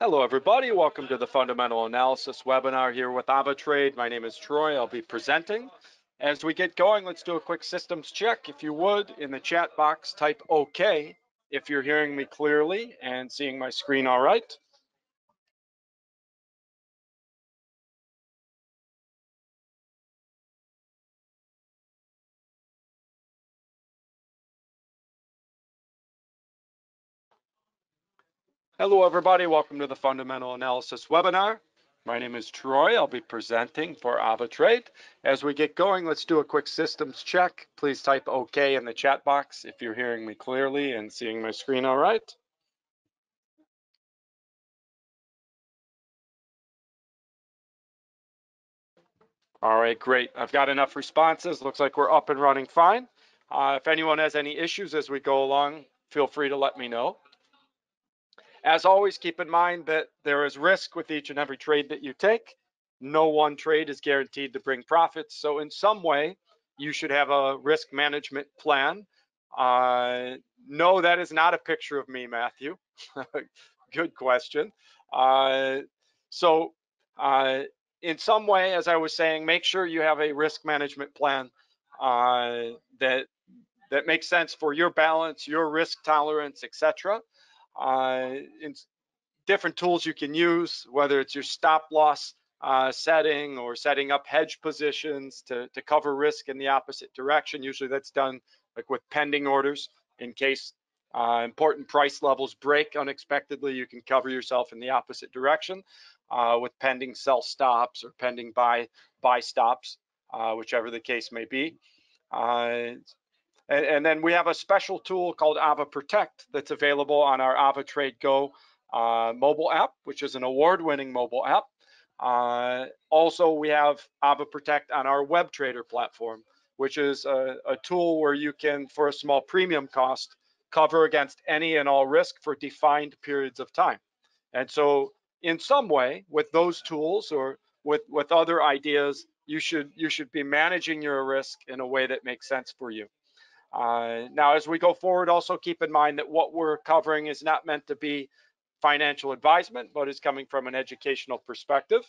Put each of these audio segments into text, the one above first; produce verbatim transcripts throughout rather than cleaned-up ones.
Hello everybody, welcome to the Fundamental Analysis webinar here with AvaTrade. My name is Troy, I'll be presenting. As we get going, let's do a quick systems check. If you would, in the chat box, type OK if you're hearing me clearly and seeing my screen all right. Hello everybody, welcome to the Fundamental Analysis webinar. My name is Troy, I'll be presenting for AvaTrade. As we get going, let's do a quick systems check. Please type OK in the chat box if you're hearing me clearly and seeing my screen all right. All right, great, I've got enough responses. Looks like we're up and running fine. Uh, if anyone has any issues as we go along, feel free to let me know. As always, keep in mind that there is risk with each and every trade that you take. No one trade is guaranteed to bring profits. So in some way, you should have a risk management plan. Uh, no, that is not a picture of me, Matthew. Good question. Uh, so uh, in some way, as I was saying, make sure you have a risk management plan uh, that, that makes sense for your balance, your risk tolerance, et cetera. Uh, in different tools you can use, whether it's your stop loss uh, setting or setting up hedge positions to, to cover risk in the opposite direction. Usually that's done like with pending orders in case uh, important price levels break unexpectedly, you can cover yourself in the opposite direction uh, with pending sell stops or pending buy, buy stops, uh, whichever the case may be. Uh, And, and then we have a special tool called AvaProtect that's available on our AvaTradeGo uh, mobile app, which is an award-winning mobile app. Uh, also, we have AvaProtect on our WebTrader platform, which is a, a tool where you can, for a small premium cost, cover against any and all risk for defined periods of time. And so in some way, with those tools or with, with other ideas, you should, you should be managing your risk in a way that makes sense for you. Uh, now, as we go forward, also keep in mind that what we're covering is not meant to be financial advisement, but is coming from an educational perspective.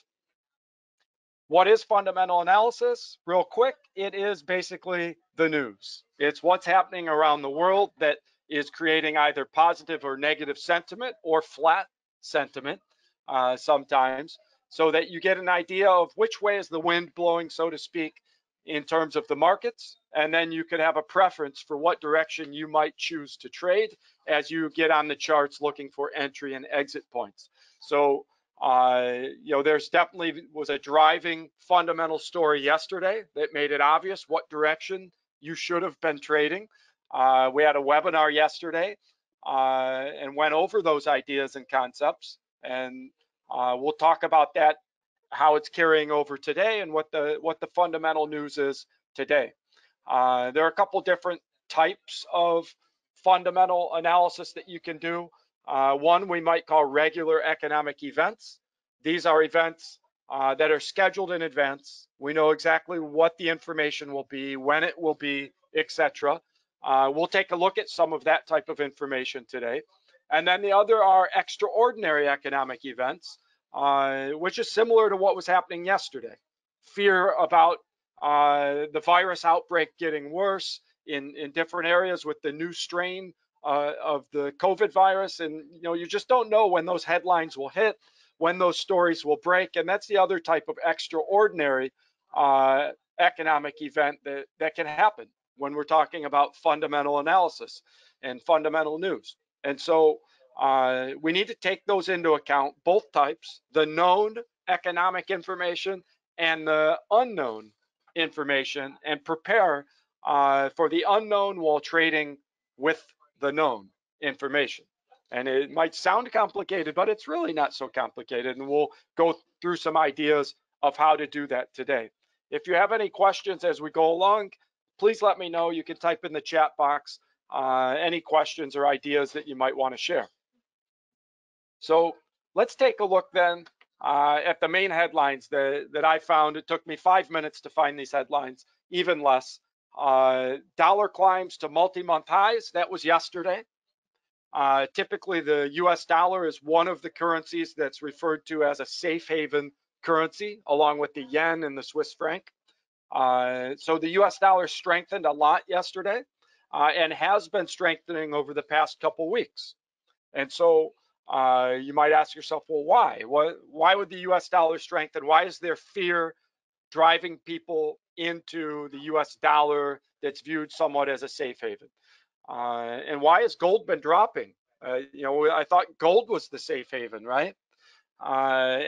What is fundamental analysis? Real quick, it is basically the news. It's what's happening around the world that is creating either positive or negative sentiment or flat sentiment uh, sometimes, so that you get an idea of which way is the wind blowing, so to speak, in terms of the markets, and then you could have a preference for what direction you might choose to trade as you get on the charts looking for entry and exit points. So, uh, you know, there's definitely was a driving fundamental story yesterday that made it obvious what direction you should have been trading. Uh, we had a webinar yesterday uh, and went over those ideas and concepts, and uh, we'll talk about that, how it's carrying over today and what the what the fundamental news is today. Uh, there are a couple different types of fundamental analysis that you can do. Uh, one we might call regular economic events. These are events uh, that are scheduled in advance. We know exactly what the information will be, when it will be, et cetera. Uh, we'll take a look at some of that type of information today. And then the other are extraordinary economic events, Uh, which is similar to what was happening yesterday. Fear about uh, the virus outbreak getting worse in, in different areas with the new strain uh, of the COVID virus. And you know, you just don't know when those headlines will hit, when those stories will break. And that's the other type of extraordinary uh, economic event that, that can happen when we're talking about fundamental analysis and fundamental news. And so Uh, we need to take those into account, both types, the known economic information and the unknown information, and prepare uh, for the unknown while trading with the known information. And it might sound complicated, but it's really not so complicated. And we'll go through some ideas of how to do that today. If you have any questions as we go along, please let me know. You can type in the chat box uh, any questions or ideas that you might want to share. So let's take a look then uh, at the main headlines that, that I found. It took me five minutes to find these headlines, even less. Uh, dollar climbs to multi-month highs, that was yesterday. Uh, typically, the U S dollar is one of the currencies that's referred to as a safe haven currency, along with the yen and the Swiss franc. Uh, so the U S dollar strengthened a lot yesterday uh, and has been strengthening over the past couple weeks. And so uh, you might ask yourself, well, why? What, why would the U S dollar strengthen? Why is there fear driving people into the U S dollar that's viewed somewhat as a safe haven? Uh, and why has gold been dropping? Uh, you know, I thought gold was the safe haven, right? Uh,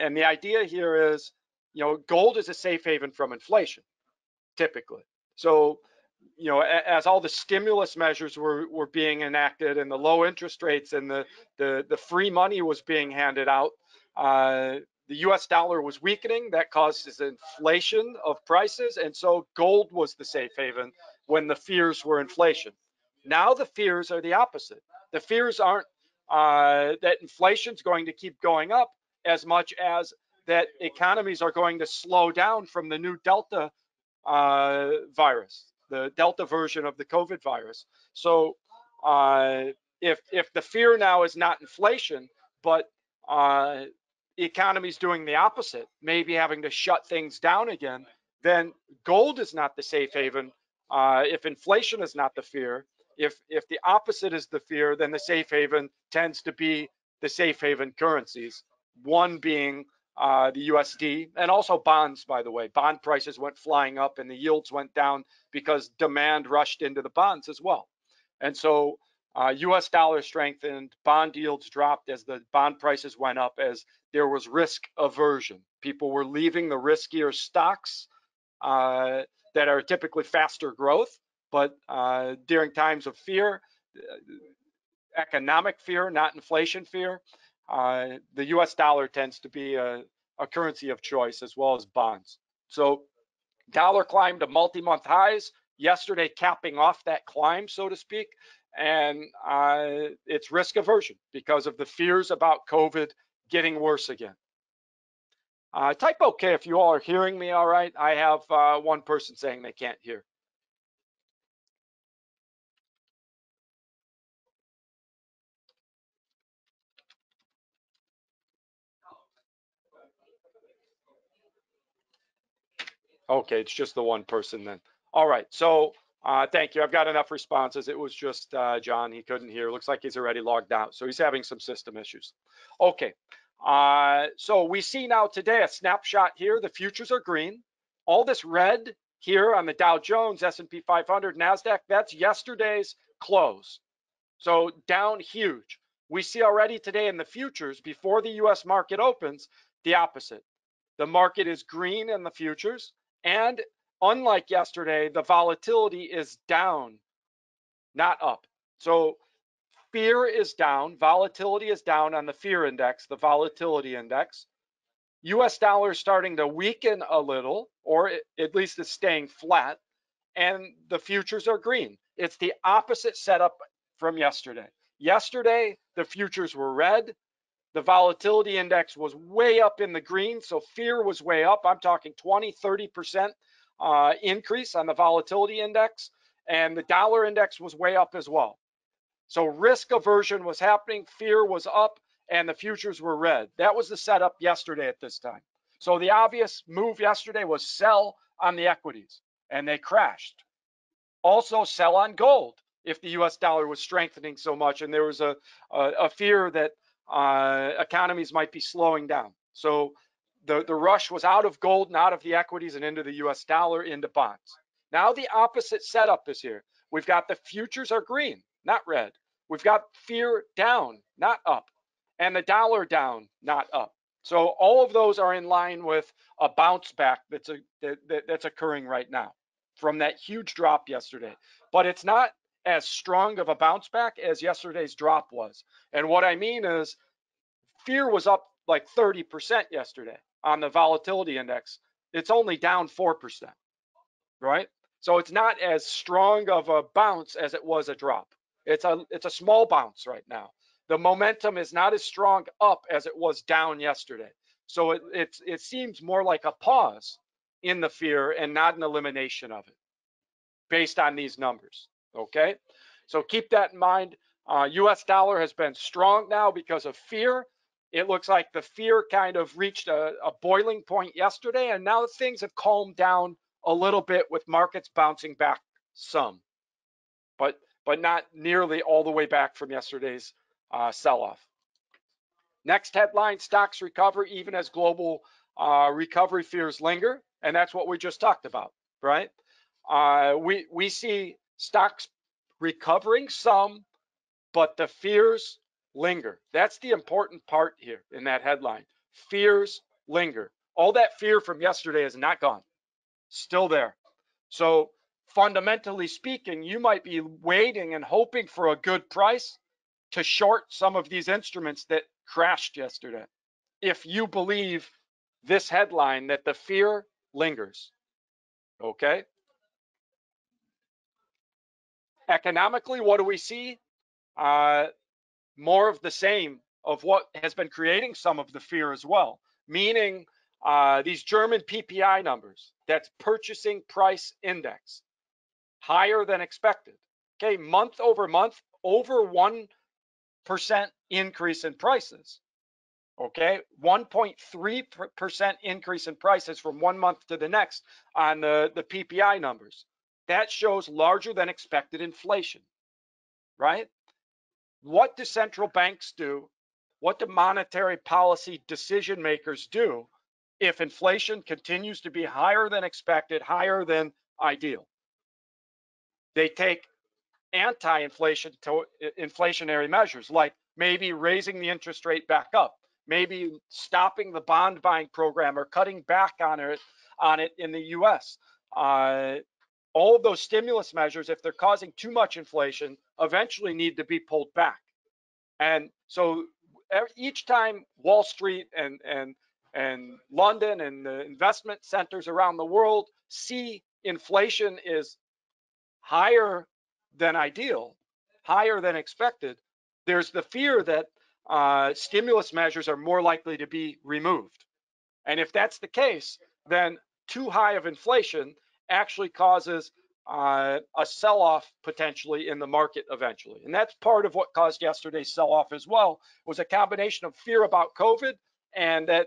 and the idea here is, you know, gold is a safe haven from inflation, typically. So, you know, as all the stimulus measures were, were being enacted and the low interest rates and the, the, the free money was being handed out, uh, the U S dollar was weakening. That causes inflation of prices. And so gold was the safe haven when the fears were inflation. Now the fears are the opposite. The fears aren't uh, that inflation's going to keep going up as much as that economies are going to slow down from the new Delta uh, virus, the Delta version of the COVID virus. So uh, if, if the fear now is not inflation, but uh, the economy's doing the opposite, maybe having to shut things down again, then gold is not the safe haven. Uh, if inflation is not the fear, If if the opposite is the fear, then the safe haven tends to be the safe haven currencies, one being uh, the U S D and also bonds, by the way. Bond prices went flying up and the yields went down because demand rushed into the bonds as well. And so uh, U S dollar strengthened, bond yields dropped as the bond prices went up as there was risk aversion. People were leaving the riskier stocks uh, that are typically faster growth. But uh, during times of fear, economic fear, not inflation fear, uh, the U S dollar tends to be a, a currency of choice as well as bonds. So dollar climbed to multi-month highs yesterday, capping off that climb, so to speak. And uh, it's risk aversion because of the fears about COVID getting worse again. Uh, type okay if you all are hearing me all right. I have uh, one person saying they can't hear. Okay, it's just the one person then. All right, so uh, thank you. I've got enough responses. It was just uh, John, he couldn't hear. Looks like he's already logged out, so he's having some system issues. Okay, uh, so we see now today a snapshot here. The futures are green. All this red here on the Dow Jones, S and P five hundred, NASDAQ, that's yesterday's close. So down huge. We see already today in the futures, before the U S market opens, the opposite. The market is green in the futures. And unlike yesterday, the volatility is down, not up. So fear is down, volatility is down on the fear index, the volatility index. U S dollar is starting to weaken a little, or at least it's staying flat, and the futures are green. It's the opposite setup from yesterday. Yesterday, the futures were red. The volatility index was way up in the green, so fear was way up. I'm talking twenty, thirty percent uh, increase on the volatility index, and the dollar index was way up as well. So risk aversion was happening, fear was up, and the futures were red. That was the setup yesterday at this time. So the obvious move yesterday was sell on the equities, and they crashed. Also sell on gold if the U S dollar was strengthening so much, and there was a, a, a fear that Uh, economies might be slowing down. So the, the rush was out of gold and out of the equities and into the U S dollar, into bonds. Now the opposite setup is here. We've got the futures are green, not red. We've got fear down, not up, and the dollar down, not up. So all of those are in line with a bounce back that's, a, that, that, that's occurring right now from that huge drop yesterday. But it's not as strong of a bounce back as yesterday's drop was. And what I mean is fear was up like thirty percent yesterday on the volatility index. It's only down four percent, right? So it's not as strong of a bounce as it was a drop. It's a, it's a small bounce right now. The momentum is not as strong up as it was down yesterday. So it, it, it seems more like a pause in the fear and not an elimination of it based on these numbers. Okay, so keep that in mind. Uh, U S dollar has been strong now because of fear. It looks like the fear kind of reached a, a boiling point yesterday, and now things have calmed down a little bit with markets bouncing back some, but but not nearly all the way back from yesterday's uh, sell-off. Next headline, stocks recover even as global uh, recovery fears linger, and that's what we just talked about, right? Uh, we, we see stocks recovering some, but the fears linger. That's the important part here in that headline. Fears linger. All that fear from yesterday is not gone, still there. So fundamentally speaking, you might be waiting and hoping for a good price to short some of these instruments that crashed yesterday, if you believe this headline that the fear lingers. Okay. Economically, what do we see? Uh, more of the same of what has been creating some of the fear as well, meaning uh, these German P P I numbers, that's purchasing price index, higher than expected. Okay, month over month, over one percent increase in prices. Okay, one point three percent increase in prices from one month to the next on the, the P P I numbers. That shows larger than expected inflation, right? What do central banks do? What do monetary policy decision makers do if inflation continues to be higher than expected, higher than ideal? They take anti-inflation to inflationary measures, like maybe raising the interest rate back up, maybe stopping the bond buying program or cutting back on it, on it in the U S. Uh, All of those stimulus measures, if they're causing too much inflation, eventually need to be pulled back. And so each time Wall Street and, and, and London and the investment centers around the world see inflation is higher than ideal, higher than expected, there's the fear that uh, stimulus measures are more likely to be removed. And if that's the case, then too high of inflation actually causes uh, a sell-off potentially in the market eventually. And that's part of what caused yesterday's sell-off as well, was a combination of fear about COVID and that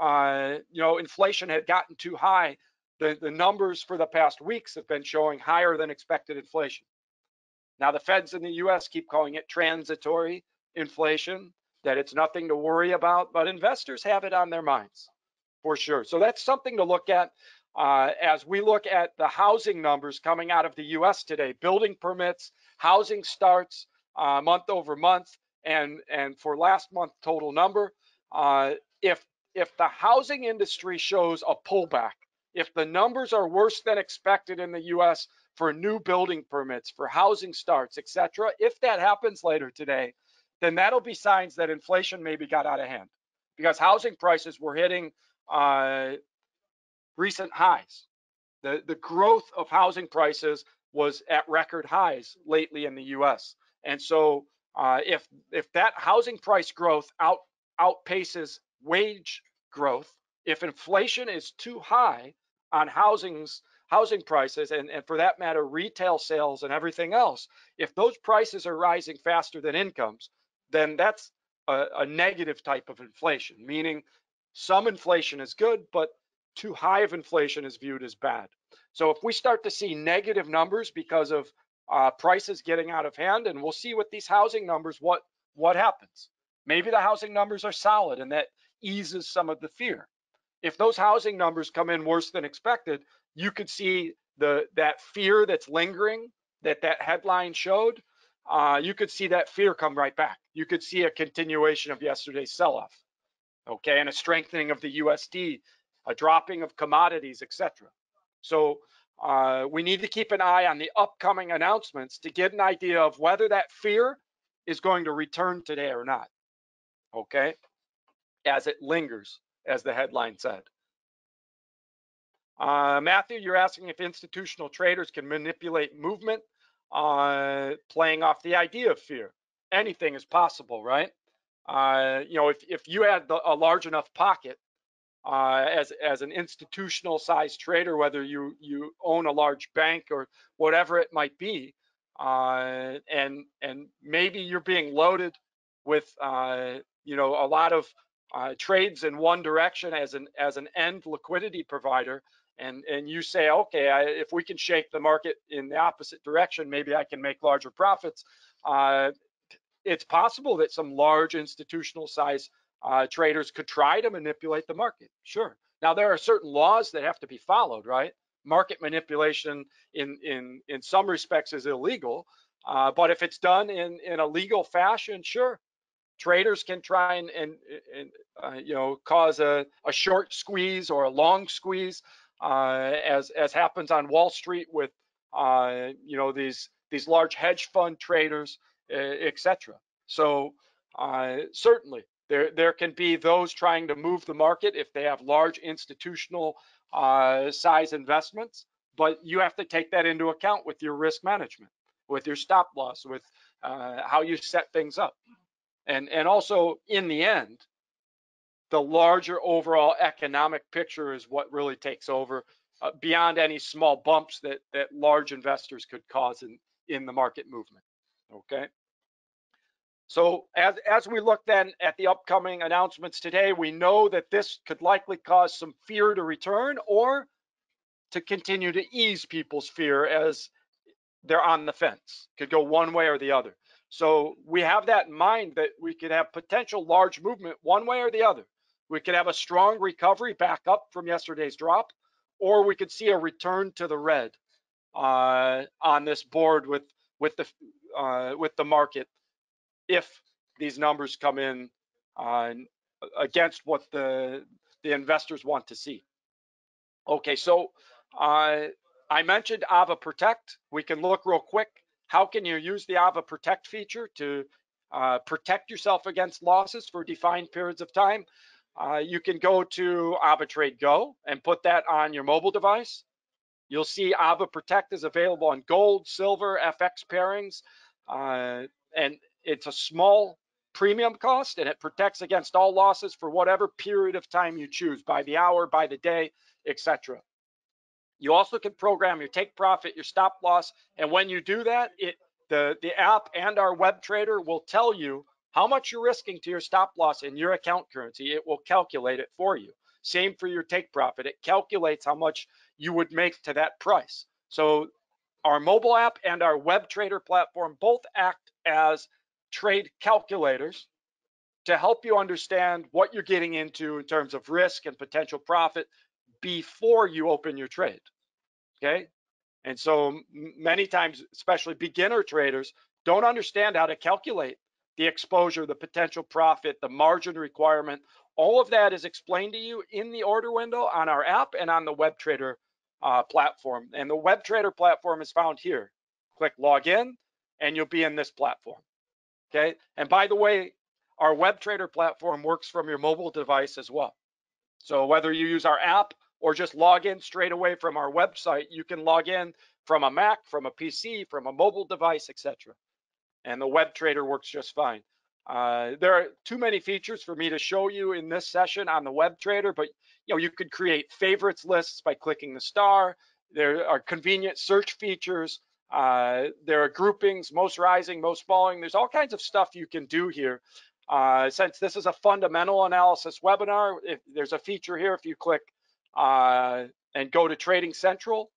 uh, you know, inflation had gotten too high. The, the numbers for the past weeks have been showing higher than expected inflation. Now the Feds in the U S keep calling it transitory inflation, that it's nothing to worry about, but investors have it on their minds for sure. So that's something to look at. Uh, as we look at the housing numbers coming out of the U S today, building permits, housing starts uh, month over month, and and for last month total number, uh, if if the housing industry shows a pullback, if the numbers are worse than expected in the U S for new building permits, for housing starts, et cetera, if that happens later today, then that'll be signs that inflation maybe got out of hand, because housing prices were hitting Uh, recent highs. The, the growth of housing prices was at record highs lately in the U S. And so uh, if if that housing price growth out, outpaces wage growth, if inflation is too high on housing's, housing prices, and, and for that matter, retail sales and everything else, if those prices are rising faster than incomes, then that's a, a negative type of inflation, meaning some inflation is good, but too high of inflation is viewed as bad. So if we start to see negative numbers because of uh, prices getting out of hand, and we'll see with these housing numbers what what happens. Maybe the housing numbers are solid, and that eases some of the fear. If those housing numbers come in worse than expected, you could see the that fear that's lingering that that headline showed. Uh, you could see that fear come right back. You could see a continuation of yesterday's sell-off. Okay, and a strengthening of the U S D. A dropping of commodities, et cetera. So uh, we need to keep an eye on the upcoming announcements to get an idea of whether that fear is going to return today or not, okay? As it lingers, as the headline said. Uh, Matthew, you're asking if institutional traders can manipulate movement, uh, playing off the idea of fear. Anything is possible, right? Uh, you know, if, if you had the, a large enough pocket, Uh, as as an institutional sized trader, whether you you own a large bank or whatever it might be, uh, and and maybe you're being loaded with uh, you know a lot of uh, trades in one direction as an as an end liquidity provider, and and you say, okay, I, if we can shake the market in the opposite direction, maybe I can make larger profits. Uh, it's possible that some large institutional size uh, traders could try to manipulate the market. Sure. Now there are certain laws that have to be followed, right? Market manipulation in in in some respects is illegal, uh, but if it's done in in a legal fashion, sure, traders can try and and, and uh, you know cause a a short squeeze or a long squeeze, uh, as as happens on Wall Street with uh, you know these these large hedge fund traders, et cetera. So uh, certainly there there can be those trying to move the market if they have large institutional Uh, size investments, but you have to take that into account with your risk management, with your stop loss, with uh, how you set things up, and and also in the end, the larger overall economic picture is what really takes over uh, beyond any small bumps that that large investors could cause in in the market movement. Okay. So as as we look then at the upcoming announcements today, we know that this could likely cause some fear to return or to continue to ease people's fear as they're on the fence. Could go one way or the other. So we have that in mind, that we could have potential large movement one way or the other. We could have a strong recovery back up from yesterday's drop, or we could see a return to the red uh, on this board with with the uh, with the market, if these numbers come in uh, against what the the investors want to see. Okay, so uh, I mentioned AvaProtect. We can look real quick. How can you use the AvaProtect feature to uh, protect yourself against losses for defined periods of time? Uh, you can go to AvaTradeGo and put that on your mobile device. You'll see AvaProtect is available on gold, silver, F X pairings, uh, and it's a small premium cost, and it protects against all losses for whatever period of time you choose, by the hour, by the day, et cetera. You also can program your take profit, your stop loss, and when you do that, it the, the app and our web trader will tell you how much you're risking to your stop loss in your account currency. It will calculate it for you. Same for your take profit. It calculates how much you would make to that price. So our mobile app and our web trader platform both act as trade calculators to help you understand what you're getting into in terms of risk and potential profit before you open your trade. Okay, and so many times, especially beginner traders, don't understand how to calculate the exposure, the potential profit, the margin requirement. All of that is explained to you in the order window on our app and on the WebTrader uh, platform. And the WebTrader platform is found here. Click login, and you'll be in this platform. Okay, and by the way, our WebTrader platform works from your mobile device as well. So whether you use our app or just log in straight away from our website, you can log in from a Mac, from a P C, from a mobile device, et cetera. And the WebTrader works just fine. Uh, there are too many features for me to show you in this session on the WebTrader, but you know you could create favorites lists by clicking the star. There are convenient search features. Uh, there are groupings, most rising, most falling. There's all kinds of stuff you can do here. Uh, since this is a fundamental analysis webinar, if there's a feature here, if you click uh, and go to Trading Central,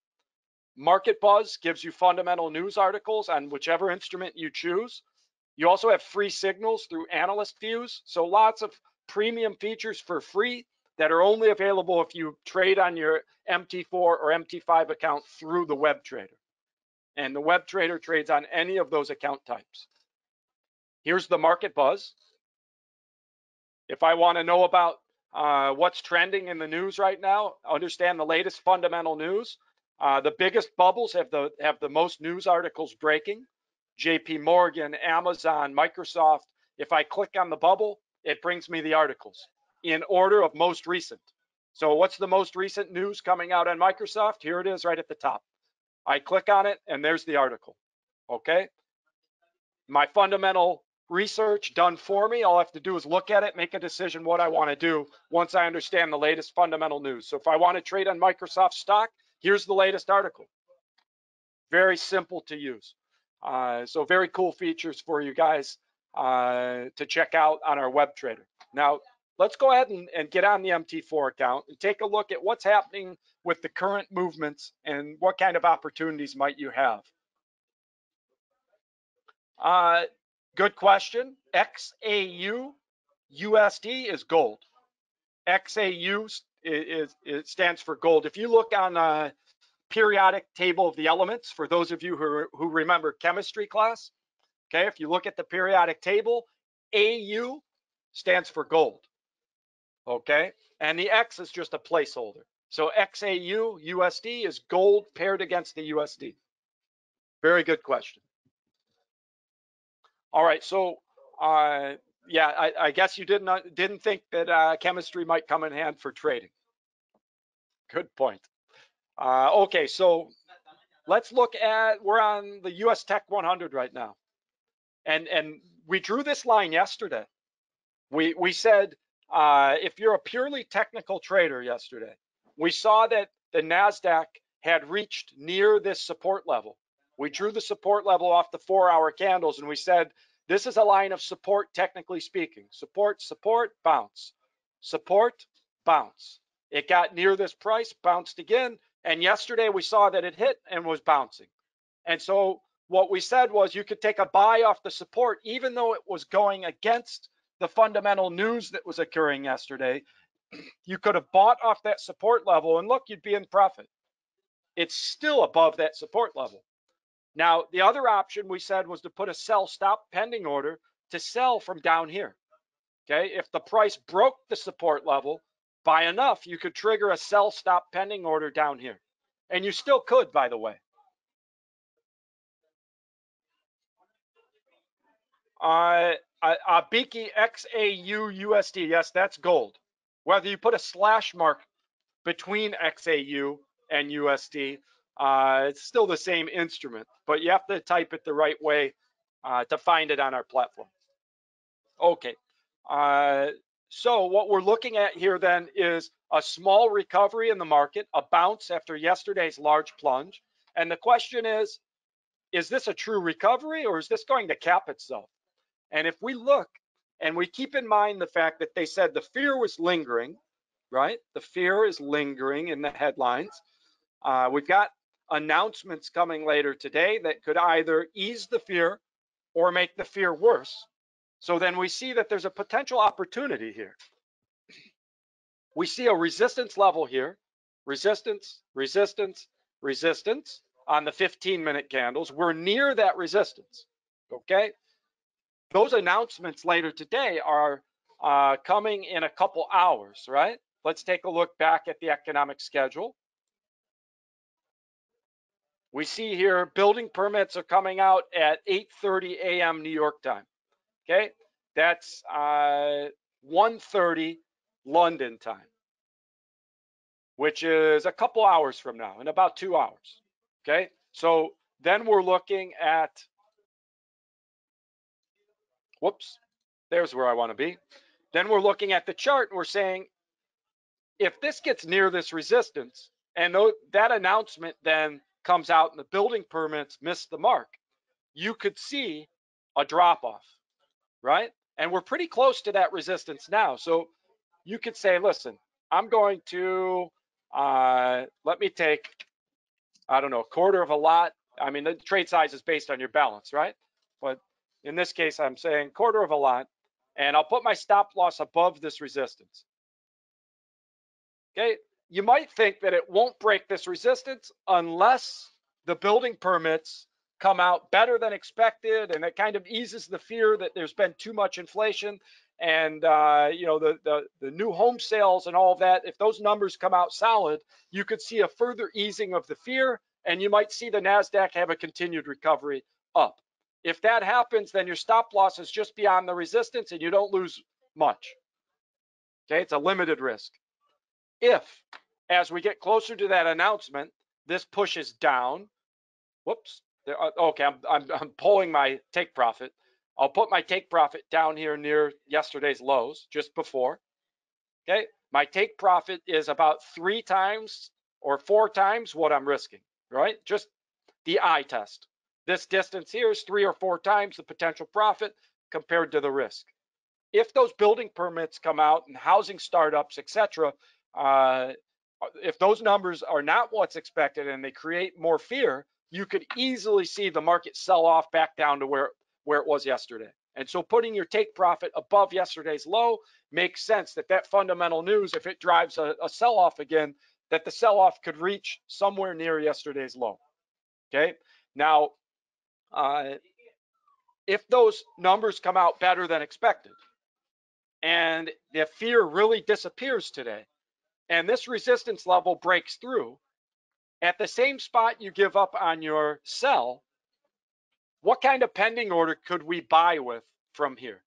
Market Buzz gives you fundamental news articles on whichever instrument you choose. You also have free signals through analyst views. So lots of premium features for free that are only available if you trade on your M T four or M T five account through the WebTrader. And the web trader trades on any of those account types. Here's the Market Buzz. If I want to know about uh, what's trending in the news right now, understand the latest fundamental news. Uh, the biggest bubbles have the have the most news articles breaking. J P Morgan, Amazon, Microsoft. If I click on the bubble, it brings me the articles in order of most recent. So what's the most recent news coming out on Microsoft? Here it is right at the top. I click on it, and there's the article, okay? My fundamental research done for me. All I have to do is look at it, make a decision what I want to do once I understand the latest fundamental news. So if I want to trade on Microsoft stock, here's the latest article. Very simple to use. Uh, so very cool features for you guys uh, to check out on our web trader. Now, let's go ahead and, and get on the M T four account and take a look at what's happening with the current movements and what kind of opportunities might you have. Uh, good question. X A U U S D is gold. X A U is, is it stands for gold. If you look on a periodic table of the elements, for those of you who, who remember chemistry class, okay, if you look at the periodic table, A U stands for gold. Okay, and the X is just a placeholder. So X A U U S D is gold paired against the U S D. Very good question. All right, so uh, yeah, I, I guess you didn't didn't think that uh, chemistry might come in hand for trading. Good point. Uh, okay, so let's look at, we're on the U S Tech one hundred right now, and and we drew this line yesterday. We we said uh, if you're a purely technical trader yesterday, we saw that the NASDAQ had reached near this support level. We drew the support level off the four hour candles, and we said, this is a line of support, technically speaking. Support, support, bounce. Support, bounce. It got near this price, bounced again, and yesterday we saw that it hit and was bouncing. And so what we said was you could take a buy off the support, even though it was going against the fundamental news that was occurring yesterday. You could have bought off that support level, and look, you'd be in profit. It's still above that support level. Now, the other option we said was to put a sell stop pending order to sell from down here, okay? If the price broke the support level by enough, you could trigger a sell stop pending order down here. And you still could, by the way. Uh, Abiki X A U U S D, yes, that's gold. Whether you put a slash mark between X A U and U S D, Uh, it's still the same instrument, but you have to type it the right way uh, to find it on our platform. Okay, uh, so what we're looking at here then is a small recovery in the market, a bounce after yesterday's large plunge. And the question is, is this a true recovery, or is this going to cap itself? And if we look and we keep in mind the fact that they said the fear was lingering, right? The fear is lingering in the headlines. Uh, we've got announcements coming later today that could either ease the fear or make the fear worse. So then we see that there's a potential opportunity here. We see a resistance level here, resistance, resistance, resistance on the fifteen minute candles. We're near that resistance, okay? Those announcements later today are uh, coming in a couple hours, right? Let's take a look back at the economic schedule. We see here building permits are coming out at eight thirty a m New York time. Okay, that's uh, one thirty London time, which is a couple hours from now, in about two hours. Okay, so then we're looking at, whoops, there's where I want to be. Then we're looking at the chart and we're saying, if this gets near this resistance and that announcement then comes out and the building permits miss the mark, you could see a drop off, right? And we're pretty close to that resistance now. So you could say, listen, I'm going to, uh, let me take, I don't know, a quarter of a lot. I mean, the trade size is based on your balance, right? But in this case, I'm saying quarter of a lot, and I'll put my stop loss above this resistance. Okay. You might think that it won't break this resistance unless the building permits come out better than expected, and it kind of eases the fear that there's been too much inflation and uh, you know, the, the, the new home sales and all of that. If those numbers come out solid, you could see a further easing of the fear, and you might see the NASDAQ have a continued recovery up. If that happens, then your stop loss is just beyond the resistance and you don't lose much. Okay, it's a limited risk. If, as we get closer to that announcement, this pushes down, whoops, there are, okay, I'm, I'm, I'm pulling my take profit. I'll put my take profit down here near yesterday's lows, just before, okay? My take profit is about three times or four times what I'm risking, right? Just the eye test. This distance here is three or four times the potential profit compared to the risk. If those building permits come out and housing startups, et cetera, uh, if those numbers are not what's expected and they create more fear, you could easily see the market sell off back down to where, where it was yesterday. And so putting your take profit above yesterday's low makes sense that that fundamental news, if it drives a, a sell-off again, that the sell-off could reach somewhere near yesterday's low, okay? Now, uh, if those numbers come out better than expected and the fear really disappears today and this resistance level breaks through, at the same spot you give up on your sell, what kind of pending order could we buy with from here?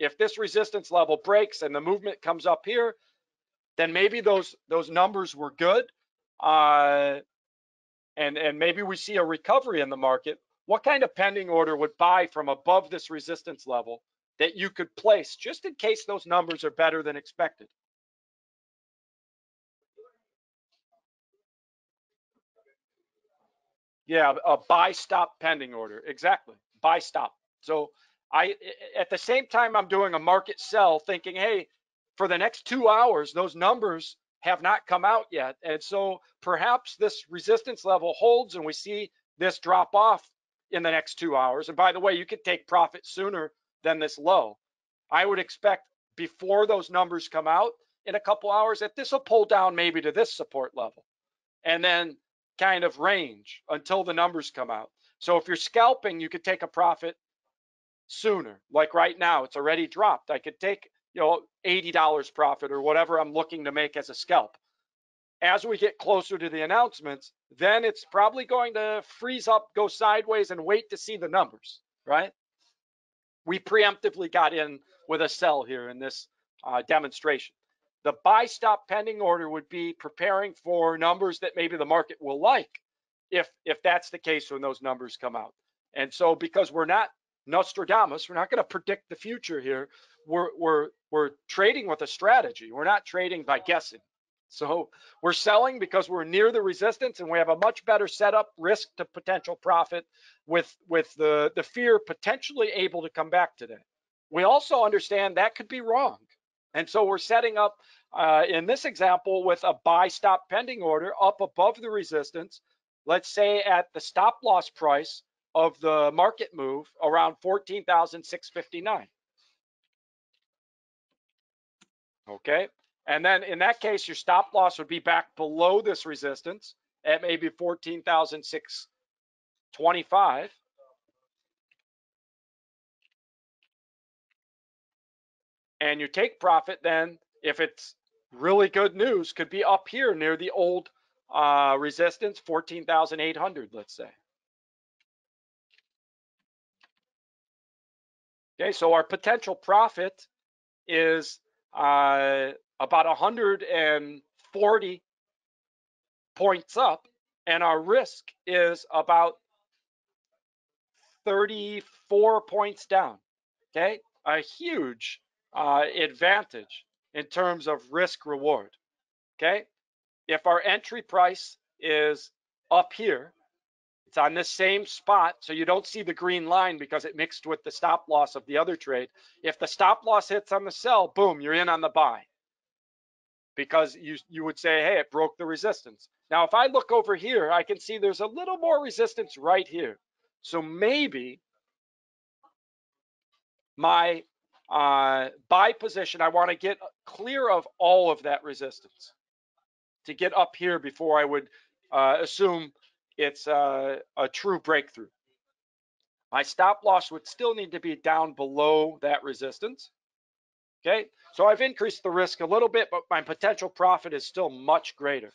If this resistance level breaks and the movement comes up here, then maybe those those numbers were good, uh, and, and maybe we see a recovery in the market. What kind of pending order would buy from above this resistance level that you could place just in case those numbers are better than expected? Yeah, a buy stop pending order. Exactly. Buy stop. So I, at the same time, I'm doing a market sell thinking, hey, for the next two hours, those numbers have not come out yet. And so perhaps this resistance level holds and we see this drop off in the next two hours. And by the way, you could take profit sooner than this low. I would expect before those numbers come out in a couple hours that this will pull down maybe to this support level. And then kind of range until the numbers come out. So if you're scalping, you could take a profit sooner. Like right now, it's already dropped. I could take, you know, eighty dollars profit or whatever I'm looking to make as a scalp. As we get closer to the announcements, then it's probably going to freeze up, go sideways, and wait to see the numbers, right? We preemptively got in with a sell here in this uh, demonstration. The buy stop pending order would be preparing for numbers that maybe the market will like if if that's the case when those numbers come out. And so because we're not Nostradamus, we're not going to predict the future here. We're, we're, we're trading with a strategy. We're not trading by guessing. So we're selling because we're near the resistance and we have a much better setup risk to potential profit with, with the, the fear potentially able to come back today. We also understand that could be wrong. And so we're setting up, uh, in this example, with a buy stop pending order up above the resistance, let's say at the stop loss price of the market move around fourteen thousand six hundred fifty-nine. Okay, and then in that case, your stop loss would be back below this resistance at maybe fourteen thousand six hundred twenty-five. And your take profit then, if it's really good news, could be up here near the old uh, resistance, fourteen thousand eight hundred, let's say. Okay, so our potential profit is uh, about one hundred forty points up, and our risk is about thirty-four points down, okay? A huge Uh, advantage in terms of risk reward, okay? If our entry price is up here, it's on this same spot, so you don't see the green line because it mixed with the stop loss of the other trade. If the stop loss hits on the sell, boom, you're in on the buy because you, you would say, hey, it broke the resistance. Now, if I look over here, I can see there's a little more resistance right here. So maybe my uh buy position, I want to get clear of all of that resistance to get up here before I would uh assume it's uh, a true breakthrough. My stop loss would still need to be down below that resistance, okay? So I've increased the risk a little bit, but my potential profit is still much greater.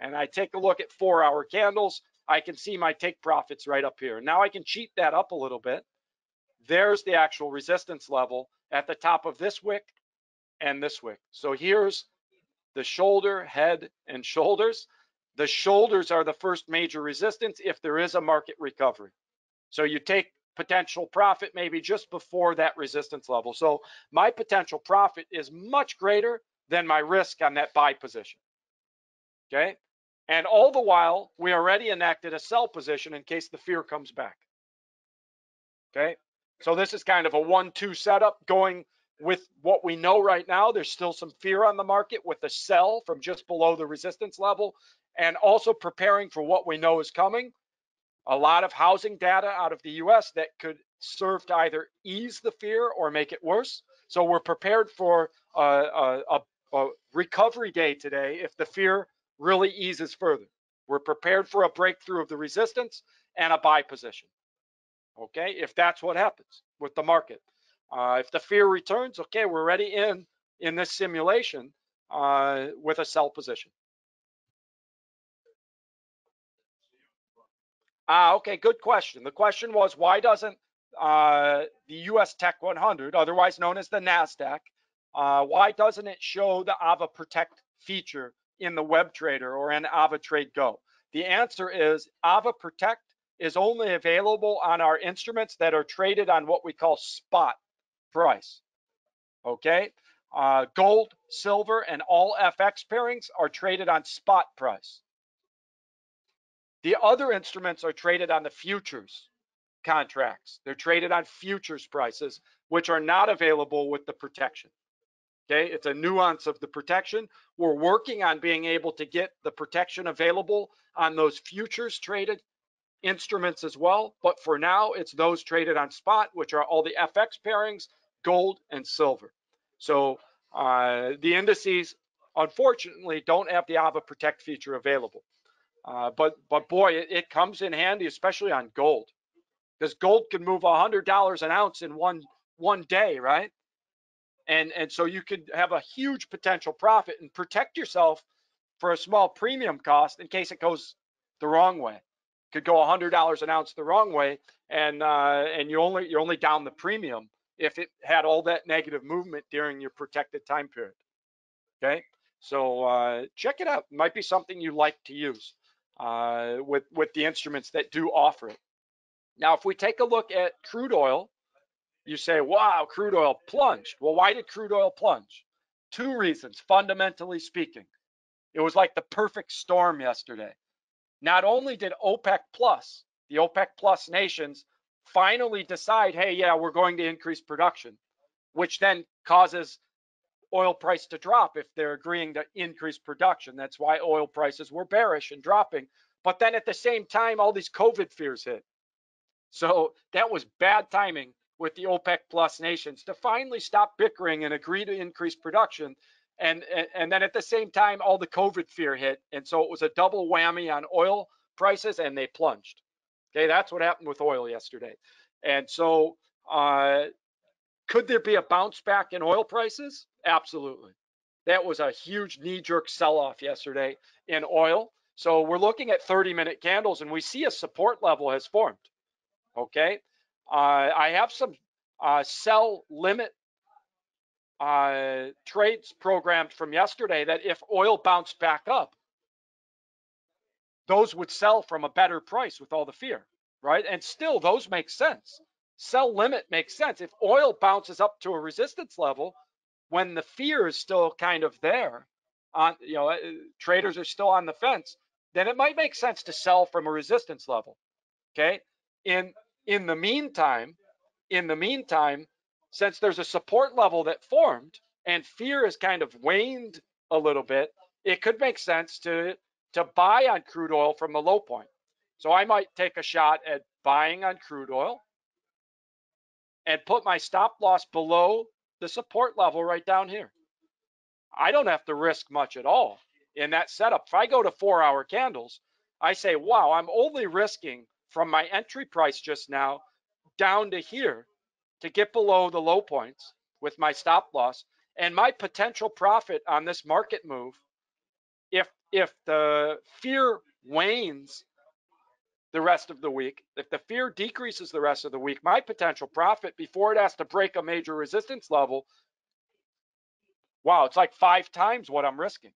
And I take a look at four hour candles, I can see my take profits right up here. Now I can cheat that up a little bit. There's the actual resistance level at the top of this wick and this wick. So here's the shoulder, head, and shoulders. The shoulders are the first major resistance if there is a market recovery. So you take potential profit maybe just before that resistance level. So my potential profit is much greater than my risk on that buy position, okay? And all the while, we already enacted a sell position in case the fear comes back. Okay, so this is kind of a one two setup going with what we know right now. There's still some fear on the market with the sell from just below the resistance level, and also preparing for what we know is coming. A lot of housing data out of the U S that could serve to either ease the fear or make it worse. So we're prepared for a, a, a recovery day today if the fear really eases further. We're prepared for a breakthrough of the resistance and a buy position. Okay, if that's what happens with the market. Uh, if the fear returns, okay, we're already in, in this simulation uh, with a sell position. Ah, okay, good question. The question was, why doesn't uh, the U S Tech one hundred, otherwise known as the NASDAQ, uh, why doesn't it show the AvaProtect feature in the WebTrader or in AvaTradeGo? The answer is AvaProtect is only available on our instruments that are traded on what we call spot price, okay? Uh, gold, silver, and all F X pairings are traded on spot price. The other instruments are traded on the futures contracts. They're traded on futures prices, which are not available with the protection, okay? It's a nuance of the protection. We're working on being able to get the protection available on those futures traded instruments as well, but for now it's those traded on spot, which are all the F X pairings, gold and silver. So uh, the indices unfortunately don't have the AvaProtect feature available, uh, but but boy, it, it comes in handy, especially on gold, because gold can move a hundred dollars an ounce in one one day, right? And and so you could have a huge potential profit and protect yourself for a small premium cost in case it goes the wrong way. Could go one hundred dollars an ounce the wrong way, and uh, and you only you're only down the premium if it had all that negative movement during your protected time period. Okay, so uh, check it out. It might be something you like to use uh, with with the instruments that do offer it. Now, if we take a look at crude oil, you say, "Wow, crude oil plunged." Well, why did crude oil plunge? Two reasons, fundamentally speaking. It was like the perfect storm yesterday. Not only did OPEC plus, the OPEC plus nations finally decide, hey, yeah, we're going to increase production, which then causes oil price to drop if they're agreeing to increase production. That's why oil prices were bearish and dropping. But then at the same time, all these COVID fears hit. So that was bad timing with the OPEC plus nations to finally stop bickering and agree to increase production. And, and then at the same time, all the COVID fear hit. And so it was a double whammy on oil prices, and they plunged. Okay, that's what happened with oil yesterday. And so uh, could there be a bounce back in oil prices? Absolutely. That was a huge knee-jerk sell-off yesterday in oil. So we're looking at thirty-minute candles, and we see a support level has formed. Okay, uh, I have some uh, sell limit uh trades programmed from yesterday that if oil bounced back up, those would sell from a better price with all the fear, right? And still, those make sense. Sell limit makes sense if oil bounces up to a resistance level when the fear is still kind of there. On, you know, traders are still on the fence, then it might make sense to sell from a resistance level. Okay, in in the meantime in the meantime since there's a support level that formed and fear has kind of waned a little bit, it could make sense to to buy on crude oil from the low point. So I might take a shot at buying on crude oil and put my stop loss below the support level right down here. I don't have to risk much at all in that setup. If I go to four hour candles, I say, wow, I'm only risking from my entry price just now down to here to get below the low points with my stop loss, and my potential profit on this market move, if if the fear wanes the rest of the week, if the fear decreases the rest of the week, my potential profit before it has to break a major resistance level, wow, it's like five times what I'm risking,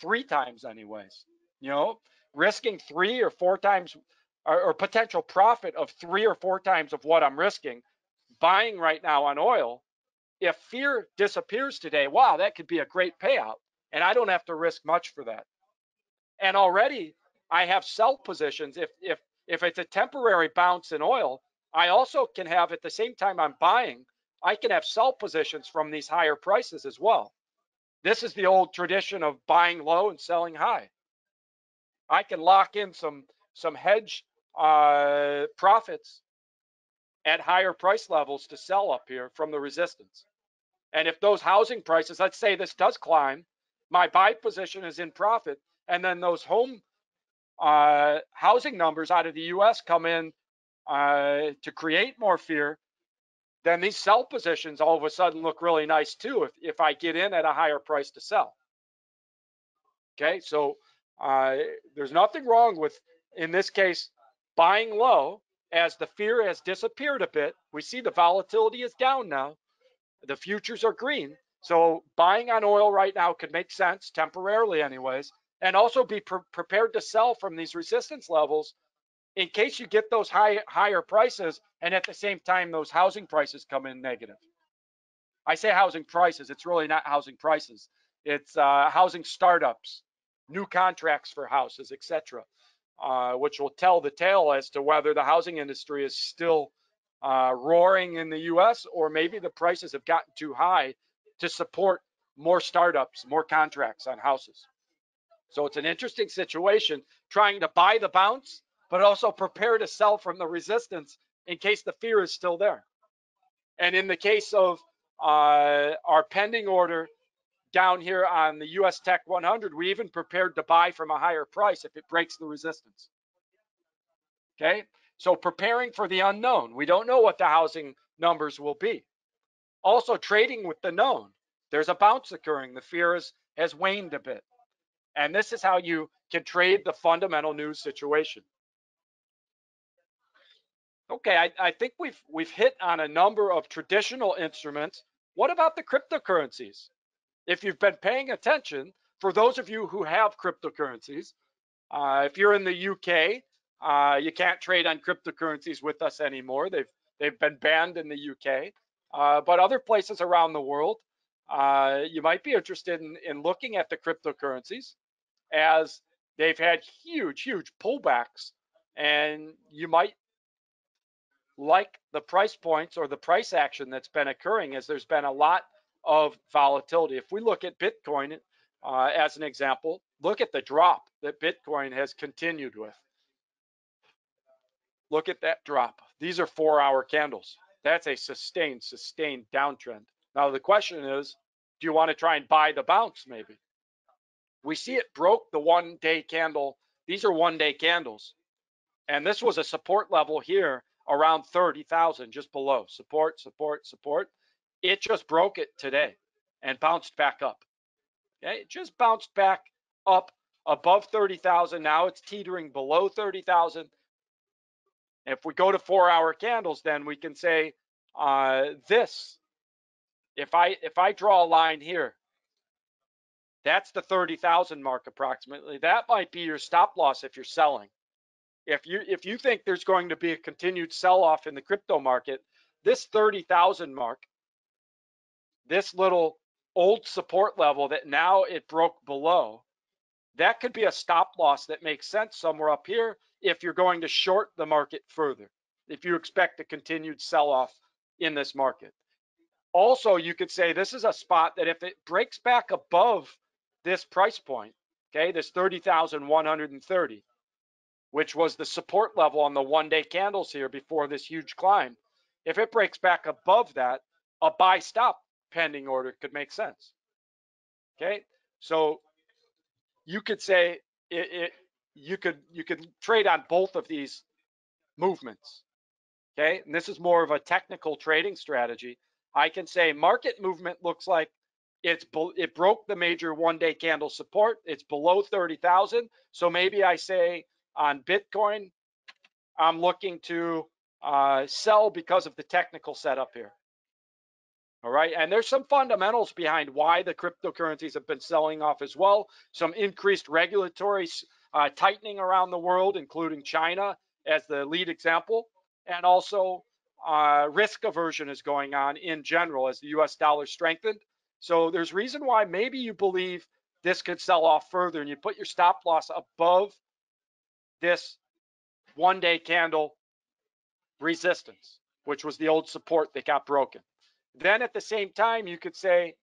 three times anyways, you know, risking three or four times, or, or potential profit of three or four times of what I'm risking buying right now on oil. If fear disappears today, wow, that could be a great payout, and I don't have to risk much for that. and already I have sell positions. If if if it's a temporary bounce in oil, I also can have, at the same time I'm buying, I can have sell positions from these higher prices as well. This is the old tradition of buying low and selling high. I can lock in some some hedge uh, profits at higher price levels to sell up here from the resistance. And if those housing prices, let's say this does climb, my buy position is in profit, and then those home uh, housing numbers out of the U S come in uh, to create more fear, then these sell positions all of a sudden look really nice too if, if I get in at a higher price to sell. Okay, so uh, there's nothing wrong with, in this case, buying low as the fear has disappeared a bit. We see the volatility is down now. The futures are green, so buying on oil right now could make sense temporarily anyways, and also be pre prepared to sell from these resistance levels in case you get those high, higher prices, and at the same time those housing prices come in negative. I say housing prices, it's really not housing prices. It's uh, housing startups, new contracts for houses, et cetera, uh, which will tell the tale as to whether the housing industry is still Uh, roaring in the U S, or maybe the prices have gotten too high to support more startups, more contracts on houses. So it's an interesting situation, trying to buy the bounce, but also prepare to sell from the resistance in case the fear is still there. And in the case of uh, our pending order down here on the U S Tech one hundred, we even prepared to buy from a higher price if it breaks the resistance. Okay. So preparing for the unknown. We don't know what the housing numbers will be. Also trading with the known. There's a bounce occurring. The fear is, has waned a bit. And this is how you can trade the fundamental news situation. Okay, I, I think we've, we've hit on a number of traditional instruments. What about the cryptocurrencies? If you've been paying attention, for those of you who have cryptocurrencies, uh, if you're in the U K, Uh, you can't trade on cryptocurrencies with us anymore. They've they've been banned in the U K, uh, but other places around the world, uh, you might be interested in, in looking at the cryptocurrencies, as they've had huge, huge pullbacks, and you might like the price points or the price action that's been occurring, as there's been a lot of volatility. If we look at Bitcoin uh, as an example, look at the drop that Bitcoin has continued with. Look at that drop. These are four hour candles. That's a sustained, sustained downtrend. Now the question is, do you want to try and buy the bounce maybe? We see it broke the one day candle. These are one day candles. And this was a support level here around thirty thousand, just below. Support, support, support. It just broke it today and bounced back up. Okay, it just bounced back up above thirty thousand. Now it's teetering below thirty thousand. If we go to four-hour candles, then we can say uh, this. If I if I draw a line here, that's the thirty thousand mark approximately. That might be your stop loss if you're selling. If you if you think there's going to be a continued sell-off in the crypto market, this thirty thousand mark, this little old support level that now it broke below, that could be a stop loss that makes sense somewhere up here. If you're going to short the market further, if you expect a continued sell-off in this market. Also, you could say this is a spot that if it breaks back above this price point, okay, this thirty thousand one hundred thirty, which was the support level on the one-day candles here before this huge climb, if it breaks back above that, a buy stop pending order could make sense, okay? So you could say it, it you could you could trade on both of these movements, okay? And this is more of a technical trading strategy. I can say market movement looks like it's it broke the major one-day candle support. It's below thirty thousand. So maybe I say on Bitcoin, I'm looking to uh, sell because of the technical setup here. All right, and there's some fundamentals behind why the cryptocurrencies have been selling off as well. Some increased regulatory Uh, tightening around the world, including China as the lead example, and also uh, risk aversion is going on in general as the U S dollar strengthened. So there's reason why maybe you believe this could sell off further, and you put your stop loss above this one day candle resistance, which was the old support that got broken. Then at the same time, you could say,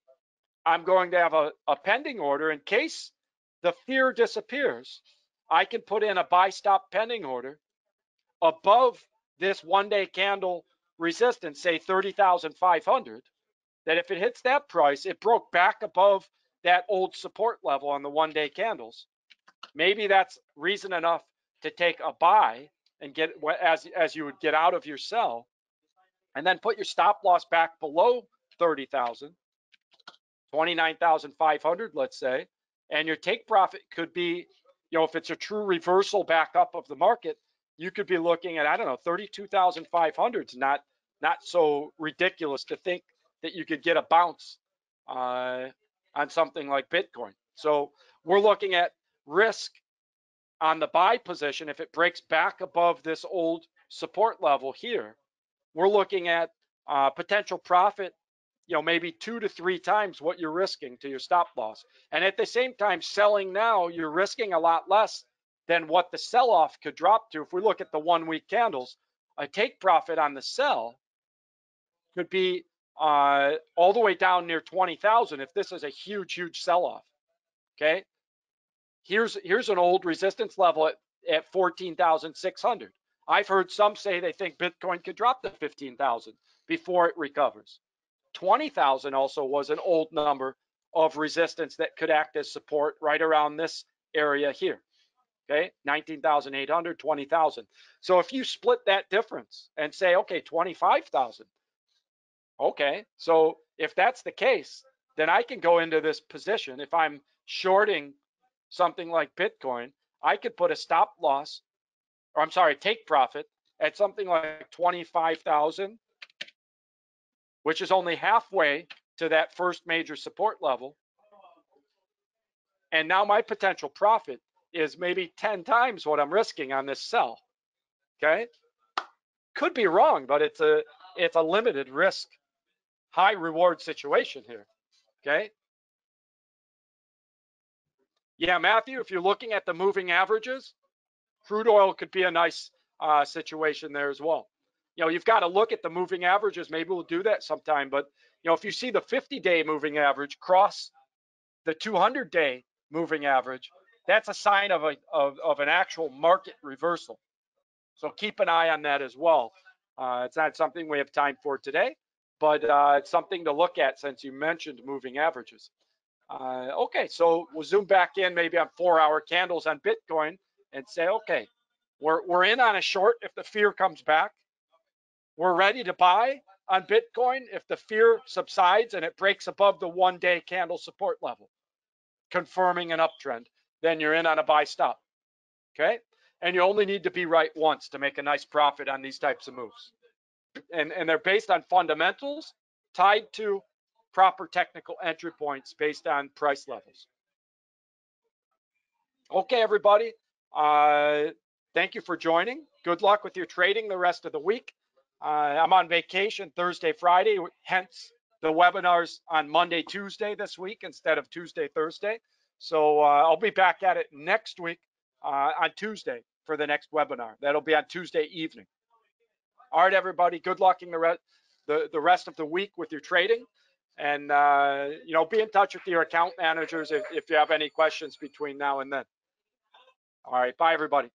I'm going to have a, a pending order in case the fear disappears. I can put in a buy stop pending order above this one day candle resistance, say thirty thousand five hundred, that if it hits that price, it broke back above that old support level on the one day candles. Maybe that's reason enough to take a buy and get as, as you would get out of your sell, and then put your stop loss back below thirty thousand, twenty-nine thousand five hundred, let's say, and your take profit could be, you know, if it's a true reversal back up of the market, you could be looking at, I don't know, thirty-two thousand five hundred. Not not so ridiculous to think that you could get a bounce uh, on something like Bitcoin. So we're looking at risk on the buy position. If it breaks back above this old support level here, we're looking at uh, potential profit, you know, maybe two to three times what you're risking to your stop loss. And at the same time, selling now, you're risking a lot less than what the sell-off could drop to. If we look at the one-week candles, a take profit on the sell could be uh, all the way down near twenty thousand if this is a huge, huge sell-off, okay? Here's here's an old resistance level at, at fourteen thousand six hundred. I've heard some say they think Bitcoin could drop to fifteen thousand before it recovers. twenty thousand also was an old number of resistance that could act as support right around this area here. Okay, nineteen thousand eight hundred, twenty thousand. So if you split that difference and say, okay, twenty-five thousand. Okay, so if that's the case, then I can go into this position. If I'm shorting something like Bitcoin, I could put a stop loss, or I'm sorry, take profit at something like twenty-five thousand, which is only halfway to that first major support level. And now my potential profit is maybe ten times what I'm risking on this sell. Okay, could be wrong, but it's a it's a limited risk, high reward situation here. Okay, yeah, Matthew, if you're looking at the moving averages, crude oil could be a nice uh, situation there as well. You know, you've got to look at the moving averages. Maybe we'll do that sometime. But you know, if you see the fifty-day moving average cross the two hundred-day moving average, that's a sign of, a, of, of an actual market reversal. So keep an eye on that as well. Uh, it's not something we have time for today, but uh, it's something to look at since you mentioned moving averages. Uh, okay, so we'll zoom back in maybe on four-hour candles on Bitcoin and say, okay, we're, we're in on a short if the fear comes back. We're ready to buy on Bitcoin if the fear subsides and it breaks above the one-day candle support level, confirming an uptrend. Then you're in on a buy stop, okay? And you only need to be right once to make a nice profit on these types of moves. And, and they're based on fundamentals tied to proper technical entry points based on price levels. Okay, everybody, uh, thank you for joining. Good luck with your trading the rest of the week. Uh, I'm on vacation Thursday, Friday, hence the webinars on Monday, Tuesday this week instead of Tuesday, Thursday. So uh, I'll be back at it next week uh, on Tuesday for the next webinar. That'll be on Tuesday evening. All right, everybody, good luck in the, re the, the rest of the week with your trading. And, uh, you know, be in touch with your account managers if, if you have any questions between now and then. All right, bye, everybody.